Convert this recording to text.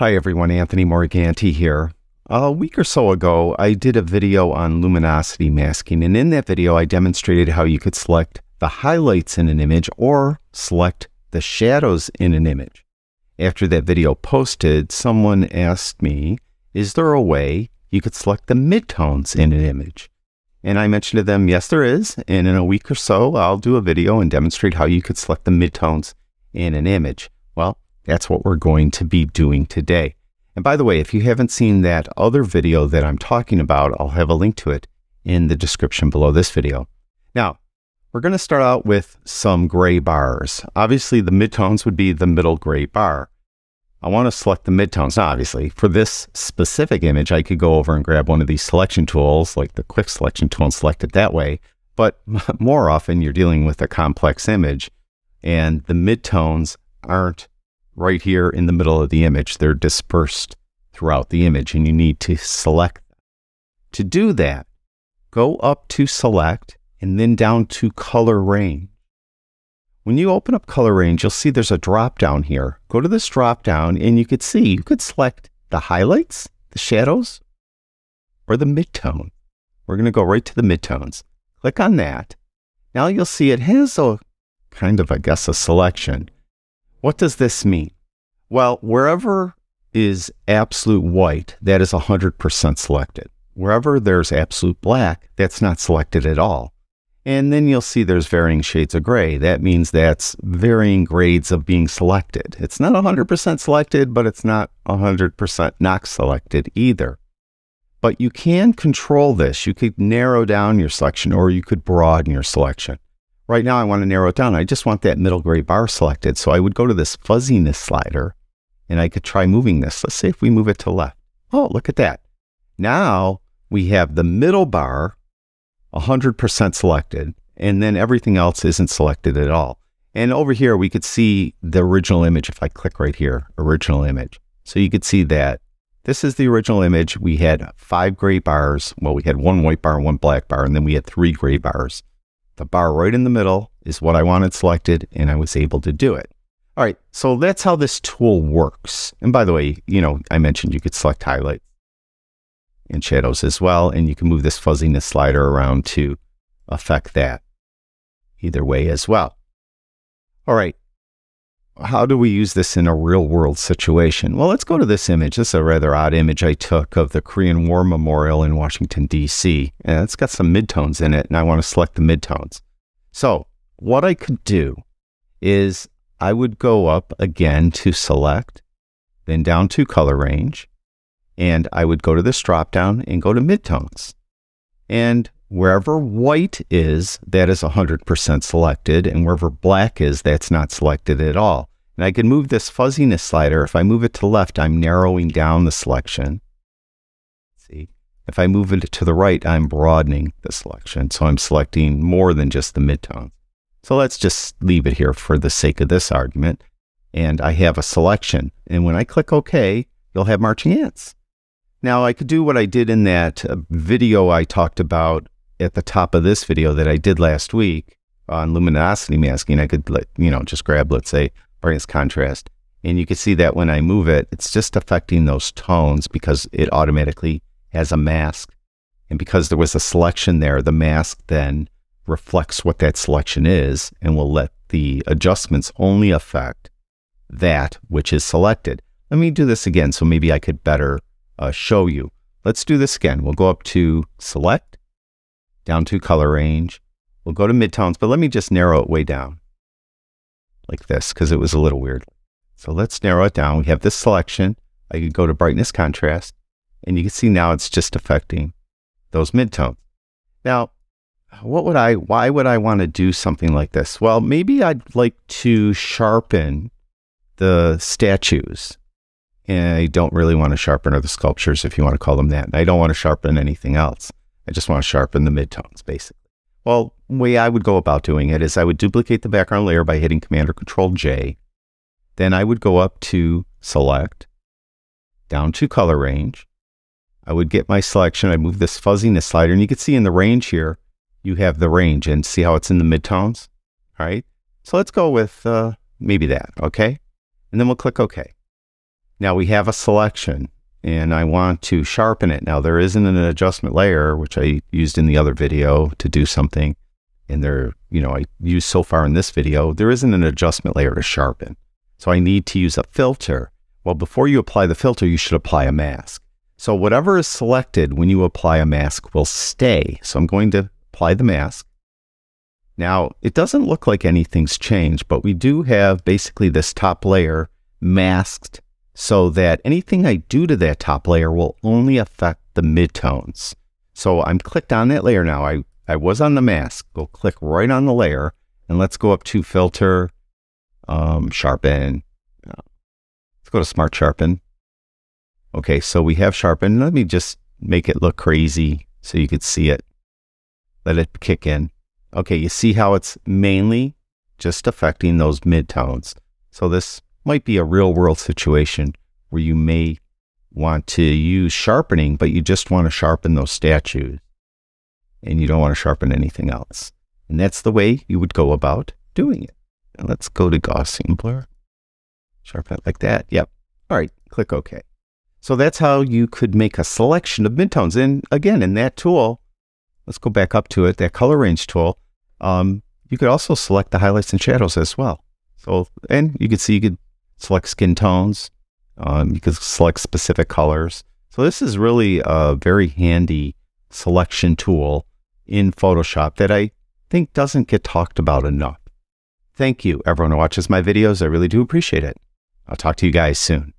Hi everyone, Anthony Morganti here. A week or so ago, I did a video on luminosity masking, and in that video I demonstrated how you could select the highlights in an image or select the shadows in an image. After that video posted, someone asked me, is there a way you could select the midtones in an image? And I mentioned to them, yes there is, and in a week or so I'll do a video and demonstrate how you could select the midtones in an image. Well, that's what we're going to be doing today. And by the way, if you haven't seen that other video that I'm talking about, I'll have a link to it in the description below this video. Now, we're going to start out with some gray bars. Obviously, the midtones would be the middle gray bar. I want to select the midtones. Now, obviously, for this specific image, I could go over and grab one of these selection tools, like the quick selection tool, and select it that way. But more often, you're dealing with a complex image, and the midtones aren't right here in the middle of the image. They're dispersed throughout the image, and you need to select them. To do that, go up to Select, and then down to Color Range. When you open up Color Range, you'll see there's a drop down here. Go to this drop down, and you could see you could select the highlights, the shadows, or the midtone. We're going to go right to the midtones. Click on that. Now you'll see it has a kind of, I guess, a selection. What does this mean? Well, wherever is absolute white, that is 100% selected. Wherever there's absolute black, that's not selected at all. And then you'll see there's varying shades of gray. That means that's varying grades of being selected. It's not 100% selected, but it's not 100% not selected either. But you can control this. You could narrow down your selection, or you could broaden your selection. Right now I want to narrow it down. I just want that middle gray bar selected. So I would go to this fuzziness slider, and I could try moving this. Let's see if we move it to left. Oh, look at that. Now we have the middle bar 100% selected, and then everything else isn't selected at all. And over here we could see the original image. If I click right here, original image. So you could see that this is the original image. We had 5 gray bars. Well, we had 1 white bar, 1 black bar, and then we had 3 gray bars. The bar right in the middle is what I wanted selected, and I was able to do it. All right, so that's how this tool works. And by the way, you know, I mentioned you could select highlights and shadows as well, and you can move this fuzziness slider around to affect that either way as well. All right, how do we use this in a real world situation? Well, let's go to this image. This is a rather odd image I took of the Korean War Memorial in Washington, D.C. And it's got some midtones in it, and I want to select the midtones. So what I could do is I would go up again to Select, then down to Color Range, and I would go to this drop down and go to midtones. And wherever white is, that is 100% selected, and wherever black is, that's not selected at all. And I can move this fuzziness slider. If I move it to left, I'm narrowing down the selection. See, if I move it to the right, I'm broadening the selection. So I'm selecting more than just the midtones. So let's just leave it here for the sake of this argument. And I have a selection. And when I click OK, you'll have marching ants. Now I could do what I did in that video I talked about at the top of this video that I did last week on luminosity masking. I could, just grab, let's say, brightness contrast, and you can see that when I move it, it's just affecting those tones because it automatically has a mask, and because there was a selection there, the mask then reflects what that selection is and will let the adjustments only affect that which is selected. Let me do this again so maybe I could better show you. Let's do this again. We'll go up to Select, down to Color Range, we'll go to midtones, but let me just narrow it way down like this, because it was a little weird. So let's narrow it down. We have this selection. I could go to brightness contrast, and you can see now it's just affecting those midtones. Now, why would I want to do something like this? Well, maybe I'd like to sharpen the statues. And I don't really want to sharpen the sculptures, if you want to call them that. And I don't want to sharpen anything else. I just want to sharpen the midtones, basically. Well, the way I would go about doing it is I would duplicate the background layer by hitting Command or Control J. Then I would go up to Select, down to Color Range. I would get my selection. I move this fuzziness slider, and you can see in the range here, you have the range, and see how it's in the midtones. All right. So let's go with maybe that. Okay. And then we'll click OK. Now we have a selection and I want to sharpen it. Now there isn't an adjustment layer, which I used in the other video to do something. And there, you know, I used so far in this video, there isn't an adjustment layer to sharpen. So I need to use a filter. Well, before you apply the filter, you should apply a mask. So whatever is selected when you apply a mask will stay. So I'm going to apply the mask. Now, it doesn't look like anything's changed, but we do have basically this top layer masked so that anything I do to that top layer will only affect the midtones. So I'm clicked on that layer now. I was on the mask. We'll click right on the layer and let's go up to filter, sharpen. Let's go to Smart Sharpen. Okay, so we have sharpen. Let me just make it look crazy so you could see it. Let it kick in. Okay, you see how it's mainly just affecting those midtones. So this might be a real world situation where you may want to use sharpening, but you just want to sharpen those statues and you don't want to sharpen anything else. And that's the way you would go about doing it. Now let's go to Gaussian Blur. Sharpen it like that. Yep. All right, click OK. So that's how you could make a selection of midtones. And again, in that tool, let's go back up to it, that color range tool. You could also select the highlights and shadows as well. So, and you could see you could select skin tones. You could select specific colors. So this is really a very handy selection tool in Photoshop that I think doesn't get talked about enough. Thank you, everyone who watches my videos. I really do appreciate it. I'll talk to you guys soon.